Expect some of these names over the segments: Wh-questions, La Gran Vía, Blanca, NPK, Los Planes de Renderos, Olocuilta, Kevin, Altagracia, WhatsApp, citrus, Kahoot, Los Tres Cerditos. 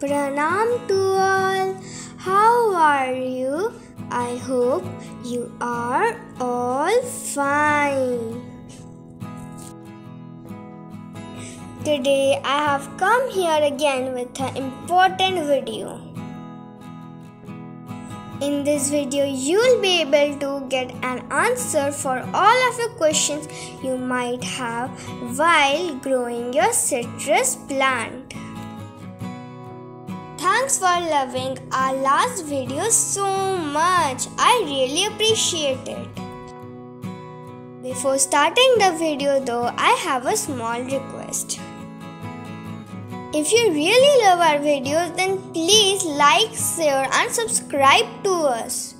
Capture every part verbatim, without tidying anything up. Pranam to all. How are you? I hope you are all fine. Today I have come here again with an important video. In this video you'll be able to get an answer for all of your questions you might have while growing your citrus plant. Thanks for loving our last video so much. I really appreciate it. Before starting the video though, I have a small request. If you really love our videos, then please like, share and subscribe to us.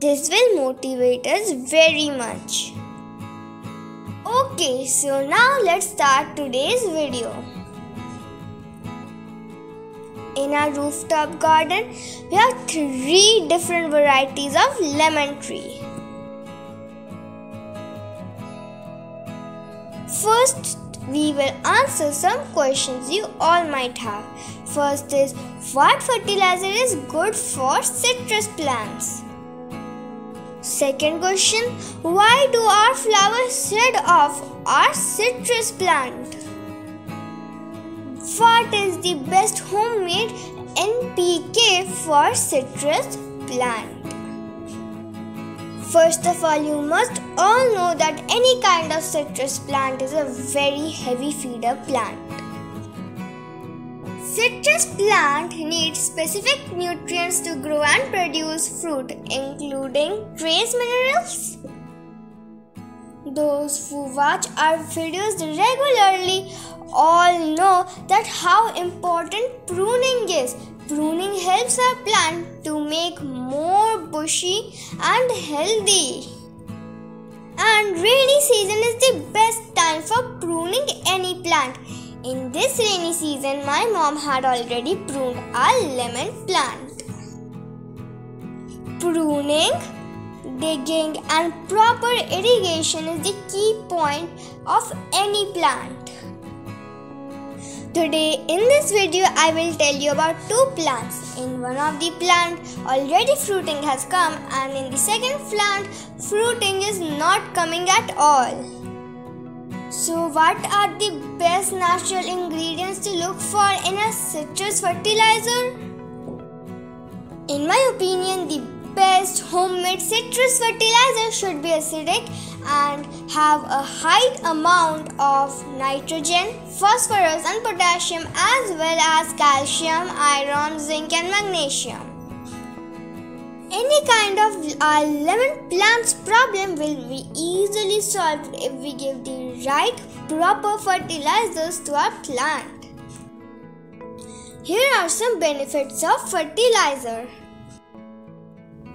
This will motivate us very much. Okay, so now let's start today's video. In our rooftop garden, we have three different varieties of lemon tree. First, we will answer some questions you all might have. First is, what fertilizer is good for citrus plants? Second question, why do our flowers shed off our citrus plant? What is the best homemade N P K for citrus plant? First of all, you must all know that any kind of citrus plant is a very heavy feeder plant. Citrus plant needs specific nutrients to grow and produce fruit, including trace minerals. Those who watch our videos regularly all know that how important pruning is. Pruning helps our plant to make more bushy and healthy. And rainy season is the best time for pruning any plant. In this rainy season, my mom had already pruned our lemon plant. Pruning, digging and proper irrigation is the key point of any plant. Today in this video I will tell you about two plants. In one of the plant already fruiting has come and in the second plant fruiting is not coming at all. So what are the best natural ingredients to look for in a citrus fertilizer? In my opinion, the best homemade citrus fertilizer should be acidic and have a high amount of nitrogen, phosphorus and potassium, as well as calcium, iron, zinc and magnesium. Any kind of our lemon plant's problem will be easily solved if we give the right proper fertilizers to our plant. Here are some benefits of fertilizer.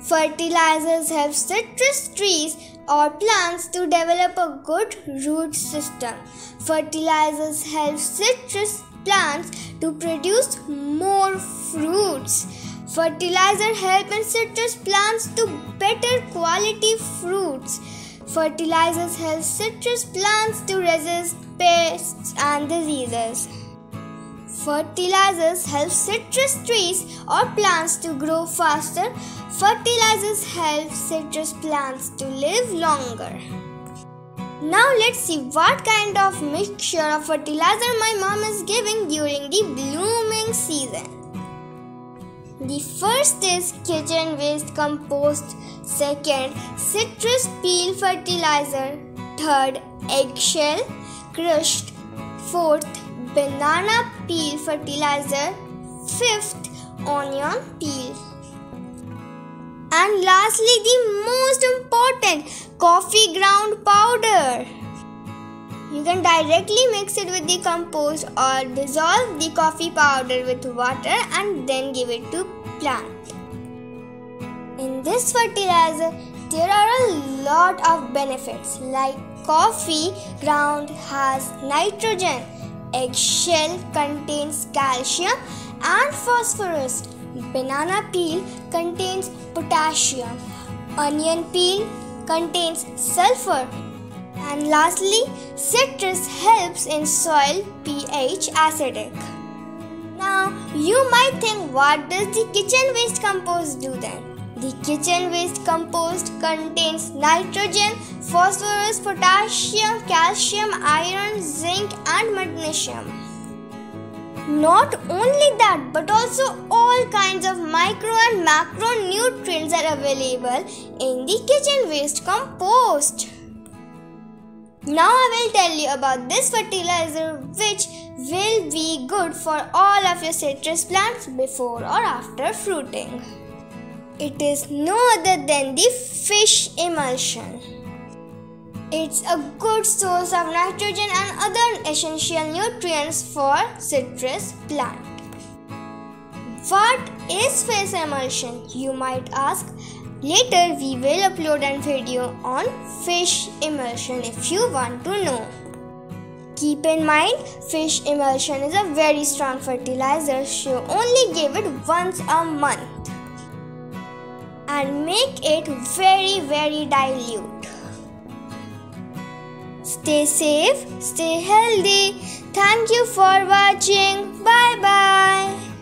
Fertilizers help citrus trees or plants to develop a good root system. Fertilizers help citrus plants to produce more fruits. Fertilizers help in citrus plants to better quality fruits. Fertilizers help citrus plants to resist pests and diseases. Fertilizers help citrus trees or plants to grow faster. Fertilizers help citrus plants to live longer. Now let's see what kind of mixture of fertilizer my mom is giving during the blooming season. The first is kitchen waste compost. Second, citrus peel fertilizer. Third, eggshell crushed. Fourth, banana peel fertilizer. Fifth, onion peel. And lastly, the most important, coffee ground powder. You can directly mix it with the compost or dissolve the coffee powder with water and then give it to plant. In this fertilizer there are a lot of benefits, like coffee ground has nitrogen, eggshell contains calcium and phosphorus. Banana peel contains potassium. Onion peel contains sulfur. And lastly, citrus helps in soil pH acidic. Now, you might think, what does the kitchen waste compost do then? The kitchen waste compost contains nitrogen, phosphorus, potassium, calcium, iron, zinc and magnesium. Not only that, but also all kinds of micro and macro nutrients are available in the kitchen waste compost. Now I will tell you about this fertilizer which will be good for all of your citrus plants before or after fruiting. It is no other than the fish emulsion. It's a good source of nitrogen and other essential nutrients for citrus plant. What is fish emulsion, you might ask? Later we will upload a video on fish emulsion if you want to know. Keep in mind, fish emulsion is a very strong fertilizer, so only give it once a month. And make it very very dilute. Stay safe, stay healthy. Thank you for watching. Bye bye.